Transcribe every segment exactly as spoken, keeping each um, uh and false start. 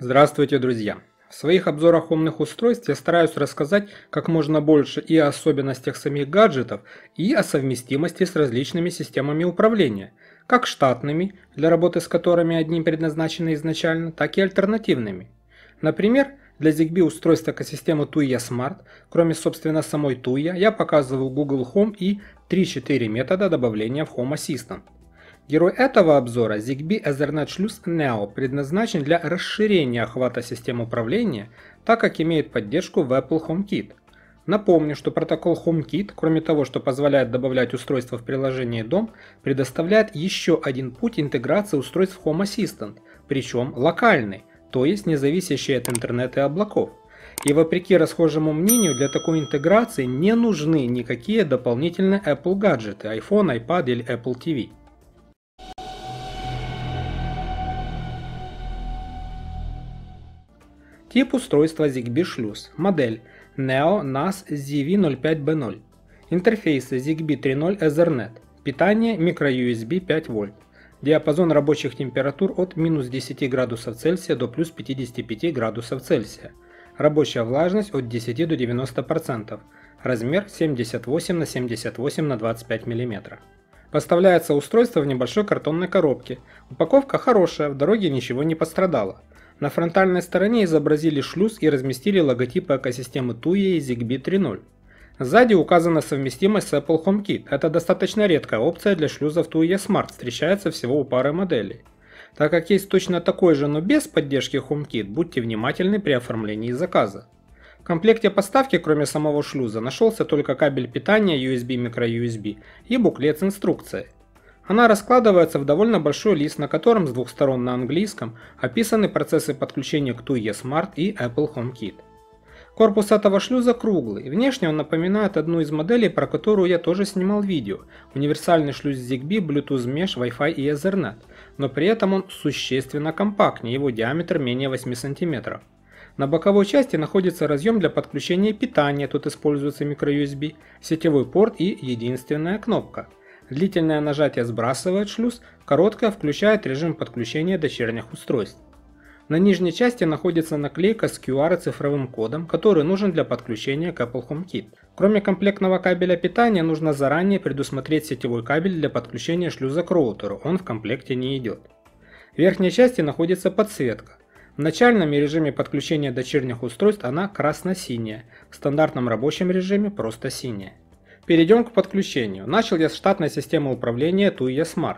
Здравствуйте, друзья! В своих обзорах умных устройств я стараюсь рассказать как можно больше и о особенностях самих гаджетов, и о совместимости с различными системами управления, как штатными, для работы с которыми одни предназначены изначально, так и альтернативными. Например, для Zigbee устройств экосистемы Tuya Smart, кроме собственно самой Tuya, я показывал Google Home и три-четыре метода добавления в Home Assistant. Герой этого обзора, Zigbee Ethernet шлюз Neo, предназначен для расширения охвата систем управления, так как имеет поддержку в Apple HomeKit. Напомню, что протокол HomeKit, кроме того, что позволяет добавлять устройства в приложение Дом, предоставляет еще один путь интеграции устройств в Home Assistant, причем локальный, то есть не зависящий от интернета и облаков. И вопреки расхожему мнению, для такой интеграции не нужны никакие дополнительные Apple гаджеты, iPhone, iPad или Apple ти ви. Тип устройства Zigbee шлюз. Модель Neo эн эй эс зет вэ ноль пять бэ ноль. Интерфейсы Zigbee три ноль Ethernet. Питание microUSB пять вольт. Диапазон рабочих температур от минус десяти градусов Цельсия до плюс пятидесяти пяти градусов Цельсия. Рабочая влажность от десяти до девяноста процентов. Размер семьдесят восемь на семьдесят восемь на двадцать пять миллиметров. Поставляется устройство в небольшой картонной коробке. Упаковка хорошая, в дороге ничего не пострадало. На фронтальной стороне изобразили шлюз и разместили логотипы экосистемы Tuya и Zigbee три ноль. Сзади указана совместимость с Apple HomeKit. Это достаточно редкая опция для шлюзов Tuya Smart, встречается всего у пары моделей. Так как есть точно такой же, но без поддержки HomeKit, будьте внимательны при оформлении заказа. В комплекте поставки, кроме самого шлюза, нашелся только кабель питания ю эс би-microUSB и буклет с инструкцией. Она раскладывается в довольно большой лист, на котором с двух сторон на английском описаны процессы подключения к Tuya Smart и Apple HomeKit. Корпус этого шлюза круглый, внешне он напоминает одну из моделей, про которую я тоже снимал видео, универсальный шлюз Zigbee, Bluetooth Mesh, Wi-Fi и Ethernet, но при этом он существенно компактнее, его диаметр менее восьми сантиметров. На боковой части находится разъем для подключения питания, тут используется microUSB, сетевой порт и единственная кнопка. Длительное нажатие сбрасывает шлюз, короткое включает режим подключения дочерних устройств. На нижней части находится наклейка с ку ар и цифровым кодом, который нужен для подключения к Apple HomeKit. Кроме комплектного кабеля питания, нужно заранее предусмотреть сетевой кабель для подключения шлюза к роутеру, он в комплекте не идет. В верхней части находится подсветка. В начальном режиме подключения дочерних устройств она красно-синяя, в стандартном рабочем режиме просто синяя. Перейдем к подключению. Начал я с штатной системы управления Tuya Smart.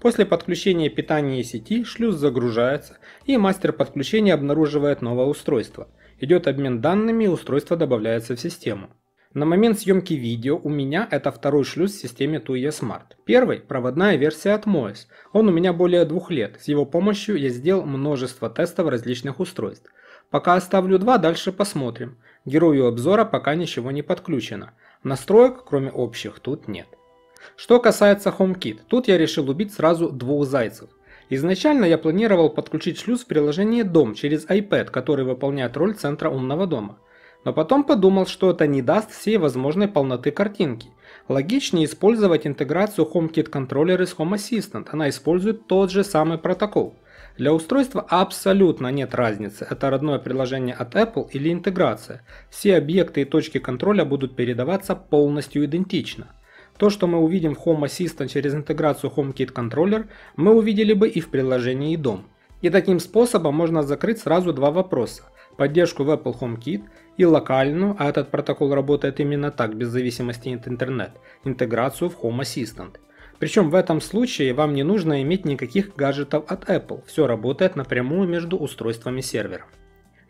После подключения питания и сети шлюз загружается, и мастер подключения обнаруживает новое устройство. Идет обмен данными, и устройство добавляется в систему. На момент съемки видео у меня это второй шлюз в системе Tuya Smart. Первый – проводная версия от Moes. Он у меня более двух лет. С его помощью я сделал множество тестов различных устройств. Пока оставлю два, дальше посмотрим. Герою обзора пока ничего не подключено. Настроек, кроме общих, тут нет. Что касается HomeKit, тут я решил убить сразу двух зайцев. Изначально я планировал подключить шлюз в приложение Дом через iPad, который выполняет роль центра умного дома. Но потом подумал, что это не даст всей возможной полноты картинки. Логичнее использовать интеграцию HomeKit контроллера с Home Assistant, она использует тот же самый протокол. Для устройства абсолютно нет разницы, это родное приложение от Apple или интеграция. Все объекты и точки контроля будут передаваться полностью идентично. То, что мы увидим в Home Assistant через интеграцию HomeKit контроллер, мы увидели бы и в приложении Дом. И таким способом можно закрыть сразу два вопроса. Поддержку в Apple HomeKit и локальную, а этот протокол работает именно так, без зависимости от интернет, интеграцию в Home Assistant. Причем в этом случае вам не нужно иметь никаких гаджетов от Apple, все работает напрямую между устройствами серверов.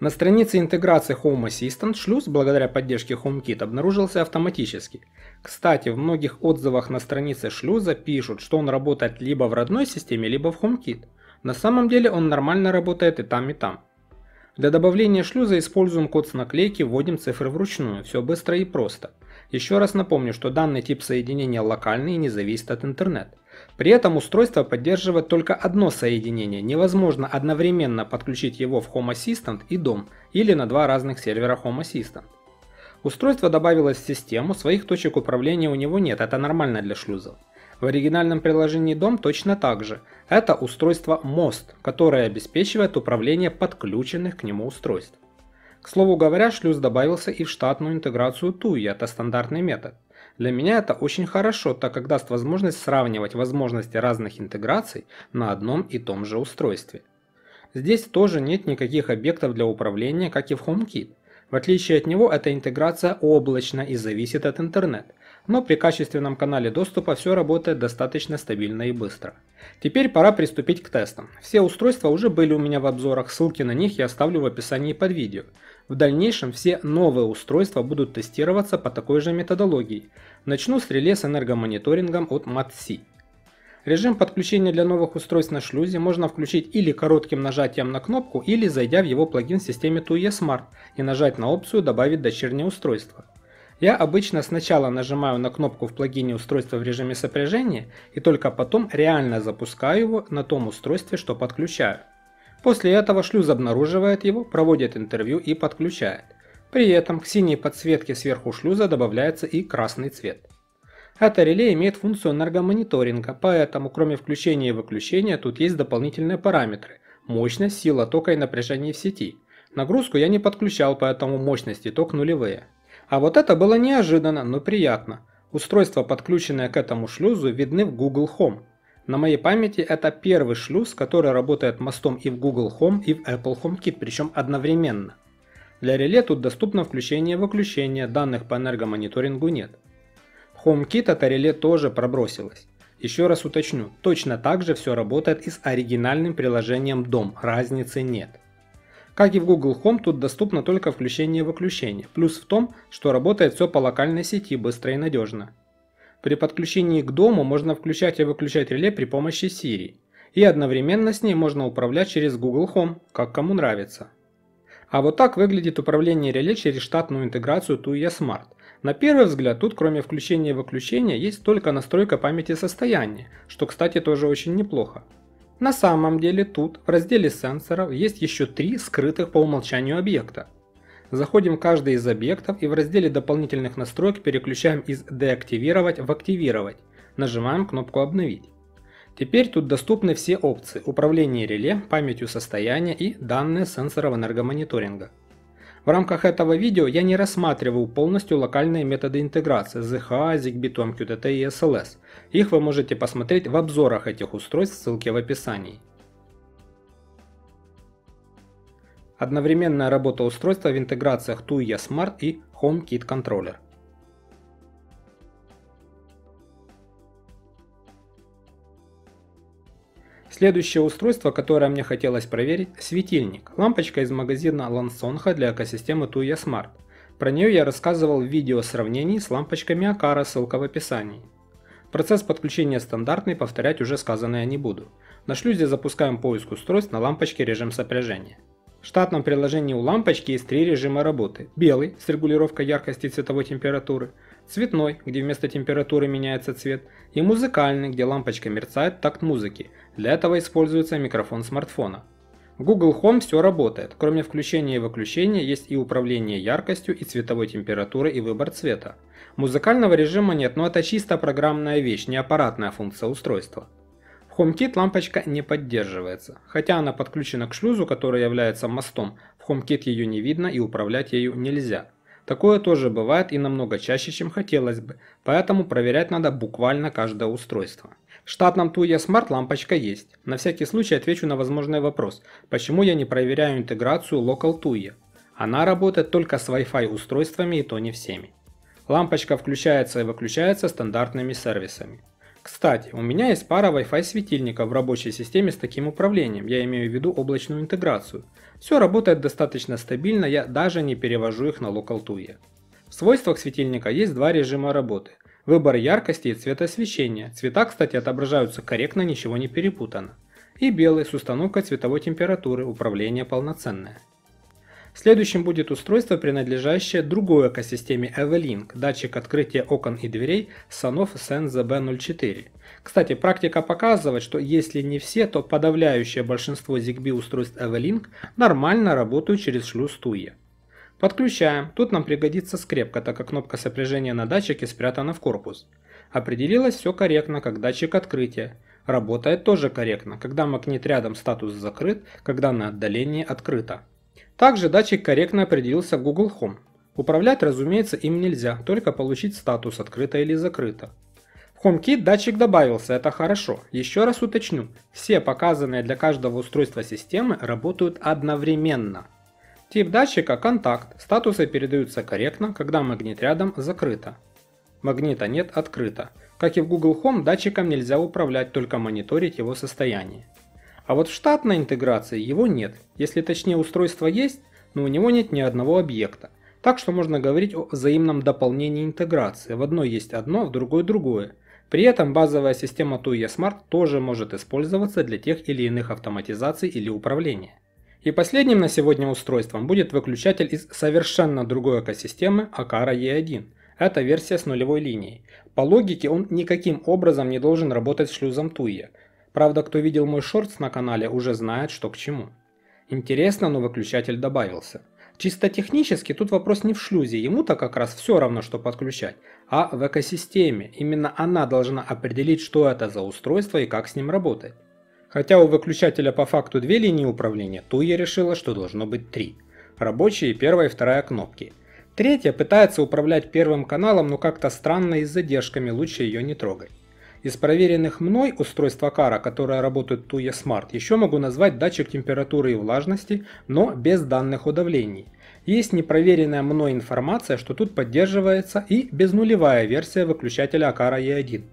На странице интеграции Home Assistant шлюз благодаря поддержке HomeKit обнаружился автоматически. Кстати, в многих отзывах на странице шлюза пишут, что он работает либо в родной системе, либо в HomeKit. На самом деле он нормально работает и там, и там. Для добавления шлюза используем код с наклейки, вводим цифры вручную, все быстро и просто. Еще раз напомню, что данный тип соединения локальный и не зависит от интернета. При этом устройство поддерживает только одно соединение, невозможно одновременно подключить его в Home Assistant и Дом или на два разных сервера Home Assistant. Устройство добавилось в систему, своих точек управления у него нет, это нормально для шлюзов. В оригинальном приложении Дом точно так же. Это устройство Мост, которое обеспечивает управление подключенных к нему устройств. К слову говоря, шлюз добавился и в штатную интеграцию Tuya, это стандартный метод. Для меня это очень хорошо, так как даст возможность сравнивать возможности разных интеграций на одном и том же устройстве. Здесь тоже нет никаких объектов для управления, как и в HomeKit. В отличие от него, эта интеграция облачна и зависит от интернета. Но при качественном канале доступа все работает достаточно стабильно и быстро. Теперь пора приступить к тестам. Все устройства уже были у меня в обзорах, ссылки на них я оставлю в описании под видео. В дальнейшем все новые устройства будут тестироваться по такой же методологии. Начну с реле с энергомониторингом от MatSee. Режим подключения для новых устройств на шлюзе можно включить или коротким нажатием на кнопку, или зайдя в его плагин в системе Tuya Smart и нажать на опцию «Добавить дочернее устройство». Я обычно сначала нажимаю на кнопку в плагине устройства в режиме сопряжения и только потом реально запускаю его на том устройстве, что подключаю. После этого шлюз обнаруживает его, проводит интервью и подключает. При этом к синей подсветке сверху шлюза добавляется и красный цвет. Это реле имеет функцию энергомониторинга, поэтому кроме включения и выключения тут есть дополнительные параметры – мощность, сила тока и напряжение в сети. Нагрузку я не подключал, поэтому мощность и ток нулевые. А вот это было неожиданно, но приятно. Устройства, подключенные к этому шлюзу, видны в Google Home. На моей памяти это первый шлюз, который работает мостом и в Google Home, и в Apple HomeKit, причем одновременно. Для реле тут доступно включение и выключение, данных по энергомониторингу нет. В HomeKit это реле тоже пробросилось. Еще раз уточню, точно так же все работает и с оригинальным приложением Дом, разницы нет. Как и в Google Home, тут доступно только включение и выключение, плюс в том, что работает все по локальной сети быстро и надежно. При подключении к дому можно включать и выключать реле при помощи Siri, и одновременно с ней можно управлять через Google Home, как кому нравится. А вот так выглядит управление реле через штатную интеграцию Tuya Smart. На первый взгляд, тут кроме включения и выключения есть только настройка памяти состояния, что, кстати, тоже очень неплохо. На самом деле тут в разделе сенсоров есть еще три скрытых по умолчанию объекта. Заходим в каждый из объектов и в разделе дополнительных настроек переключаем из «Деактивировать» в «Активировать». Нажимаем кнопку «Обновить». Теперь тут доступны все опции: управление реле, памятью состояния и данные сенсоров энергомониторинга. В рамках этого видео я не рассматриваю полностью локальные методы интеграции зэт ха, Zigbee, эм кью ти ти и эс эл эс. Их вы можете посмотреть в обзорах этих устройств, ссылки в описании. Одновременная работа устройства в интеграциях Tuya Smart и HomeKit Controller. Следующее устройство, которое мне хотелось проверить – светильник, лампочка из магазина Lonsonho для экосистемы Tuya Smart. Про нее я рассказывал в видео сравнений с лампочками Aqara, ссылка в описании. Процесс подключения стандартный, повторять уже сказанное не буду. На шлюзе запускаем поиск устройств, на лампочке режим сопряжения. В штатном приложении у лампочки есть три режима работы: белый с регулировкой яркости и цветовой температуры, цветной, где вместо температуры меняется цвет, и музыкальный, где лампочка мерцает в такт музыки. Для этого используется микрофон смартфона. В Google Home все работает, кроме включения и выключения есть и управление яркостью, и цветовой температурой, и выбор цвета. Музыкального режима нет, но это чисто программная вещь, не аппаратная функция устройства. В HomeKit лампочка не поддерживается, хотя она подключена к шлюзу, который является мостом, в HomeKit ее не видно и управлять ею нельзя. Такое тоже бывает и намного чаще, чем хотелось бы, поэтому проверять надо буквально каждое устройство. В штатном Tuya Smart лампочка есть. На всякий случай отвечу на возможный вопрос, почему я не проверяю интеграцию Local Tuya. Она работает только с Wi-Fi устройствами, и то не всеми. Лампочка включается и выключается стандартными сервисами. Кстати, у меня есть пара Wi-Fi светильников в рабочей системе с таким управлением, я имею в виду облачную интеграцию. Все работает достаточно стабильно, я даже не перевожу их на Local Tuya. В свойствах светильника есть два режима работы: выбор яркости и цвета освещения. Цвета, кстати, отображаются корректно, ничего не перепутано. И белый с установкой цветовой температуры, управление полноценное. Следующим будет устройство, принадлежащее другой экосистеме Evelink, датчик открытия окон и дверей Sonoff эс эн зет бэ ноль четыре. Кстати, практика показывает, что если не все, то подавляющее большинство Zigbee устройств Evelink нормально работают через шлюз Tuya. Подключаем, тут нам пригодится скрепка, так как кнопка сопряжения на датчике спрятана в корпус. Определилось все корректно, как датчик открытия. Работает тоже корректно, когда магнит рядом статус закрыт, когда на отдалении открыто. Также датчик корректно определился в Google Home. Управлять, разумеется, им нельзя, только получить статус открыто или закрыто. В HomeKit датчик добавился, это хорошо. Еще раз уточню, все показанные для каждого устройства системы работают одновременно. Тип датчика – контакт, статусы передаются корректно, когда магнит рядом закрыто. Магнита нет открыто. Как и в Google Home, датчиком нельзя управлять, только мониторить его состояние. А вот в штатной интеграции его нет, если точнее устройство есть, но у него нет ни одного объекта. Так что можно говорить о взаимном дополнении интеграции, в одной есть одно, в другой другое. При этом базовая система Tuya Smart тоже может использоваться для тех или иных автоматизаций или управления. И последним на сегодня устройством будет выключатель из совершенно другой экосистемы Aqara и один. Это версия с нулевой линией. По логике он никаким образом не должен работать с шлюзом Tuya. Правда, кто видел мой шортс на канале, уже знает, что к чему. Интересно, но выключатель добавился. Чисто технически тут вопрос не в шлюзе, ему-то как раз все равно, что подключать, а в экосистеме. Именно она должна определить, что это за устройство и как с ним работать. Хотя у выключателя по факту две линии управления, Tuya решила, что должно быть три. Рабочие первая и вторая кнопки. Третья пытается управлять первым каналом, но как-то странно и с задержками, лучше ее не трогать. Из проверенных мной устройств Aqara, которые работают Tuya Smart, еще могу назвать датчик температуры и влажности, но без данных о давлении. Есть непроверенная мной информация, что тут поддерживается и безнулевая версия выключателя Aqara и один.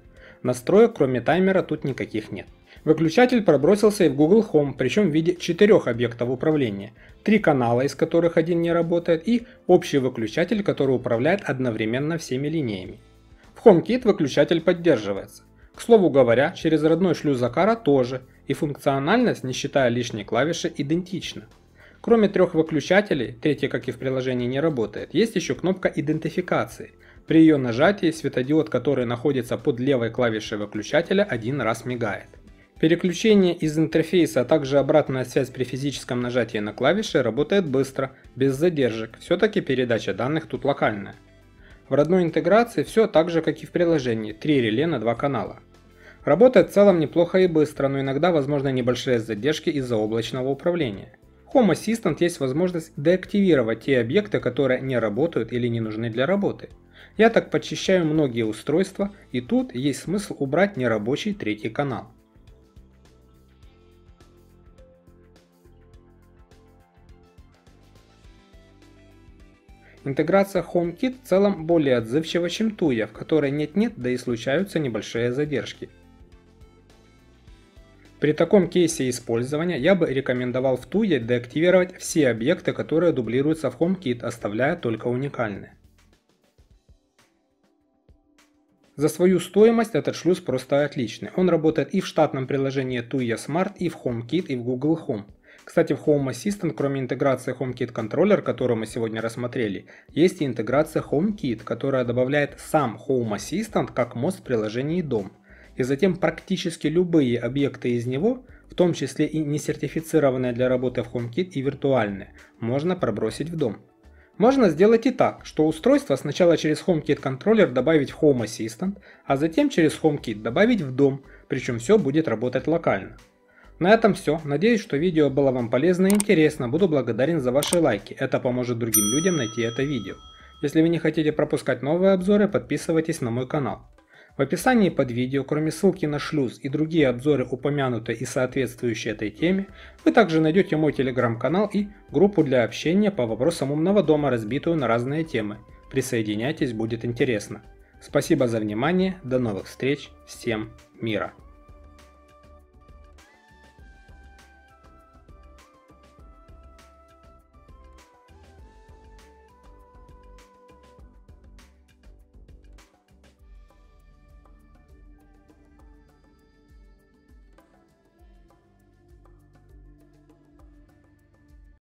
Настроек кроме таймера тут никаких нет. Выключатель пробросился и в Google Home, причем в виде четырех объектов управления, три канала, из которых один не работает, и общий выключатель, который управляет одновременно всеми линиями. В HomeKit выключатель поддерживается. К слову говоря, через родной шлюз Aqara тоже, и функциональность, не считая лишней клавиши, идентична. Кроме трех выключателей, третий, как и в приложении, не работает, есть еще кнопка идентификации. При ее нажатии светодиод, который находится под левой клавишей выключателя, один раз мигает. Переключение из интерфейса, а также обратная связь при физическом нажатии на клавиши работает быстро, без задержек, все-таки передача данных тут локальная. В родной интеграции все так же, как и в приложении, три реле на два канала. Работает в целом неплохо и быстро, но иногда возможны небольшие задержки из-за облачного управления. В Home Assistant есть возможность деактивировать те объекты, которые не работают или не нужны для работы. Я так подчищаю многие устройства, и тут есть смысл убрать нерабочий третий канал. Интеграция HomeKit в целом более отзывчива, чем Tuya, в которой нет-нет, да и случаются небольшие задержки. При таком кейсе использования я бы рекомендовал в Tuya деактивировать все объекты, которые дублируются в HomeKit, оставляя только уникальные. За свою стоимость этот шлюз просто отличный. Он работает и в штатном приложении Tuya Smart, и в HomeKit, и в Google Home. Кстати, в Home Assistant, кроме интеграции HomeKit Controller, которую мы сегодня рассмотрели, есть и интеграция HomeKit, которая добавляет сам Home Assistant как мост в приложении Дом. И затем практически любые объекты из него, в том числе и несертифицированные для работы в HomeKit и виртуальные, можно пробросить в Дом. Можно сделать и так, что устройство сначала через HomeKit Controller добавить в Home Assistant, а затем через HomeKit добавить в Дом, причем все будет работать локально. На этом все. Надеюсь, что видео было вам полезно и интересно. Буду благодарен за ваши лайки. Это поможет другим людям найти это видео. Если вы не хотите пропускать новые обзоры, подписывайтесь на мой канал. В описании под видео, кроме ссылки на шлюз и другие обзоры, упомянутые и соответствующие этой теме, вы также найдете мой телеграм-канал и группу для общения по вопросам умного дома, разбитую на разные темы. Присоединяйтесь, будет интересно. Спасибо за внимание, до новых встреч, всем мира!